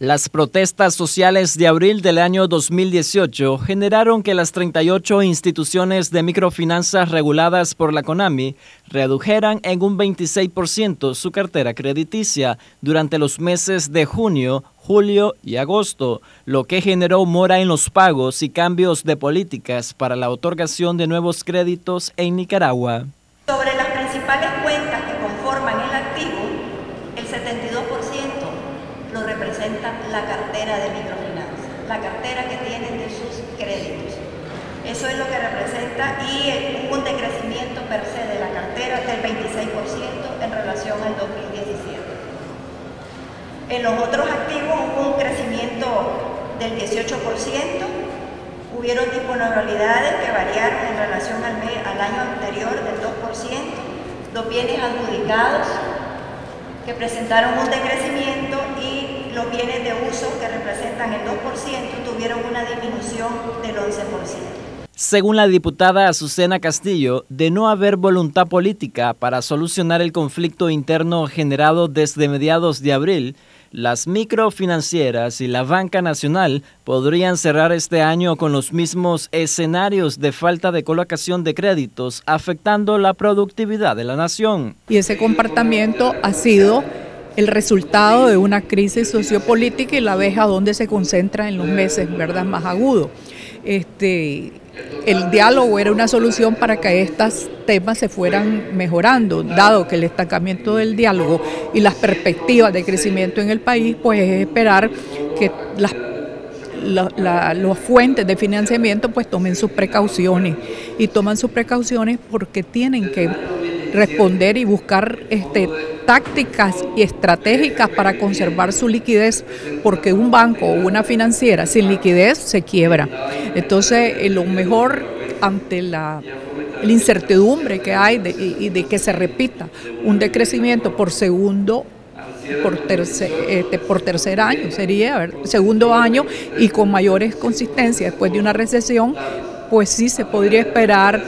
Las protestas sociales de abril del año 2018 generaron que las 38 instituciones de microfinanzas reguladas por la CONAMI redujeran en un 26% su cartera crediticia durante los meses de junio, julio y agosto, lo que generó mora en los pagos y cambios de políticas para la otorgación de nuevos créditos en Nicaragua. Sobre las principales cuentas que conforman el activo, el 72% lo representa la cartera de microfinanza, la cartera que tienen de sus créditos. Eso es lo que representa, y un decrecimiento per se de la cartera del 26% en relación al 2017. En los otros activos hubo un crecimiento del 18%, hubieron disponibilidades que variaron en relación al año anterior del 2%, los bienes adjudicados que presentaron un decrecimiento y los bienes de uso, que representan el 2%, tuvieron una disminución del 11%. Según la diputada Azucena Castillo, de no haber voluntad política para solucionar el conflicto interno generado desde mediados de abril, las microfinancieras y la banca nacional podrían cerrar este año con los mismos escenarios de falta de colocación de créditos, afectando la productividad de la nación. Y ese comportamiento ha sido el resultado de una crisis sociopolítica, y la abeja donde se concentra en los meses, ¿verdad?, más agudos. El diálogo era una solución para que estos temas se fueran mejorando, dado que el estancamiento del diálogo y las perspectivas de crecimiento en el país, pues es esperar que las fuentes de financiamiento pues tomen sus precauciones, y toman sus precauciones porque tienen que responder y buscar tácticas y estratégicas para conservar su liquidez, porque un banco o una financiera sin liquidez se quiebra. Entonces, lo mejor ante la incertidumbre que hay de que se repita un decrecimiento por tercer año, sería segundo año, y con mayores consistencias después de una recesión, pues sí se podría esperar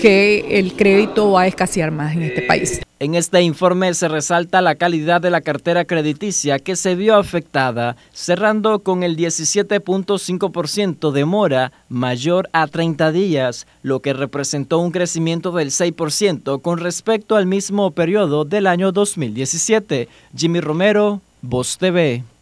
que el crédito va a escasear más en este país. En este informe se resalta la calidad de la cartera crediticia, que se vio afectada, cerrando con el 17.5% de mora mayor a 30 días, lo que representó un crecimiento del 6% con respecto al mismo periodo del año 2017. Jimmy Romero, Voz TV.